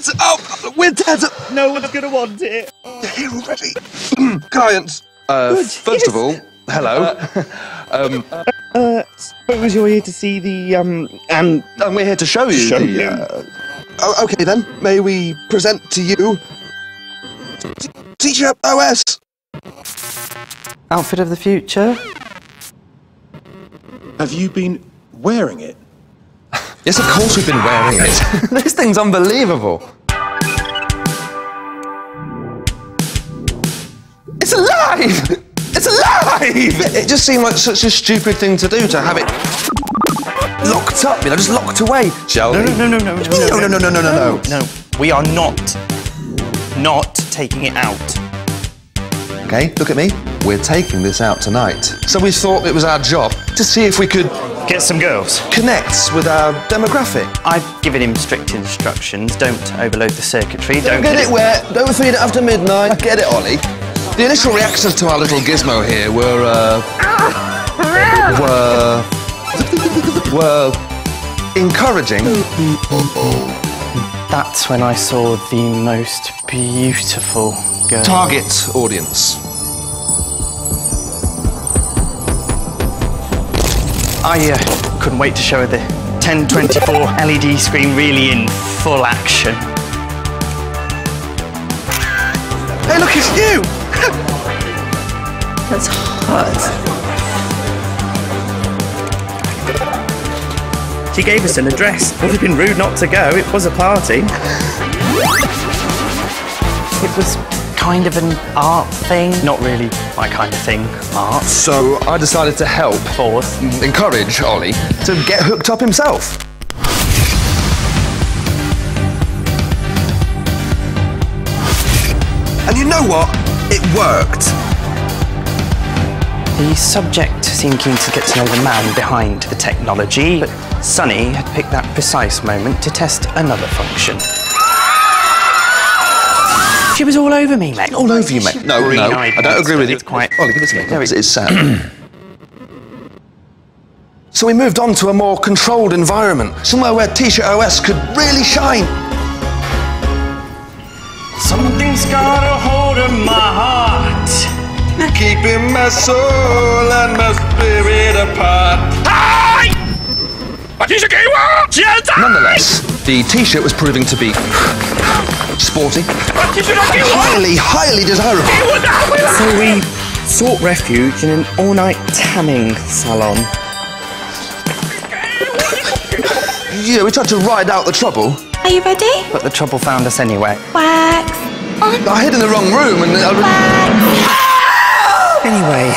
Ted's up! We're Ted's up! No one's gonna want it. They're here already. Clients. First of all, hello. Suppose you're here to see the, and we're here to show you the, Oh, okay then, may we present to you... TshirtOS! Outfit of the future. Have you been wearing it? Yes, of course we've been wearing it. This thing's unbelievable. It's alive! It's alive! It just seemed like such a stupid thing to do, to have it locked up, you know, just locked away. Shall we? No. We are not taking it out. Okay, look at me. We're taking this out tonight. So we thought it was our job to see if we could... get some girls. ...connect with our demographic. I've given him strict instructions. Don't overload the circuitry. Don't get it wet. Don't feed it after midnight. Get it, Ollie. The initial reactions to our little gizmo here were... were encouraging. That's when I saw the most beautiful... girl. Target audience. I couldn't wait to show her the 1024 LED screen really in full action. Hey, look, it's you! That's hot. She gave us an address. Would have been rude not to go. It was a party. It was... kind of an art thing. Not really my kind of thing, art. So I decided to help. Encourage Ollie to get hooked up himself. And you know what? It worked. The subject seemed keen to get to know the man behind the technology, but Sonny had picked that precise moment to test another function. She was all over me, mate. All over you, mate. No, I don't agree with you. It's quite... Ollie, give it to me. No, it's sad. So we moved on to a more controlled environment, somewhere where TshirtOS could really shine. Something's got a hold of my heart, keeping my soul and my spirit apart. Nonetheless, the T-shirt was proving to be... sporty, highly desirable. So we sought refuge in an all-night tanning salon. Yeah, we tried to ride out the trouble. Are you ready? But the trouble found us anyway. Wax on. I hid in the wrong room and... Anyway,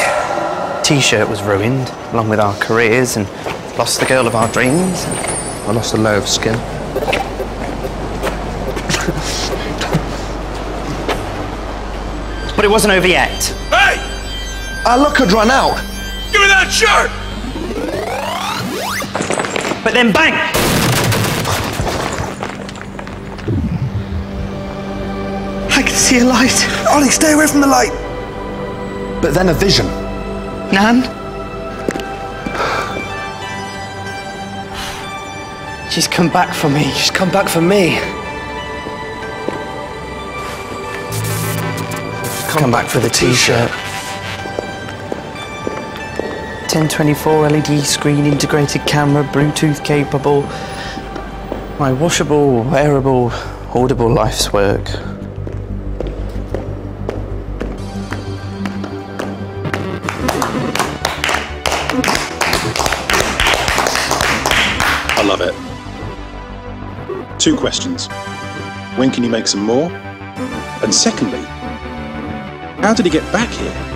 T-shirt was ruined, along with our careers, and lost the girl of our dreams. I lost a layer of skin. But it wasn't over yet. Hey! Our luck had run out. Give me that shirt! But then bang! I can see a light. Ollie, stay away from the light. But then a vision. Nan? She's come back for me. She's come back for me. Come back for the T-shirt. 1024 LED screen, integrated camera, Bluetooth capable. My washable, wearable, hoardable life's work. I love it. 2 questions. When can you make some more? And secondly, how did he get back here?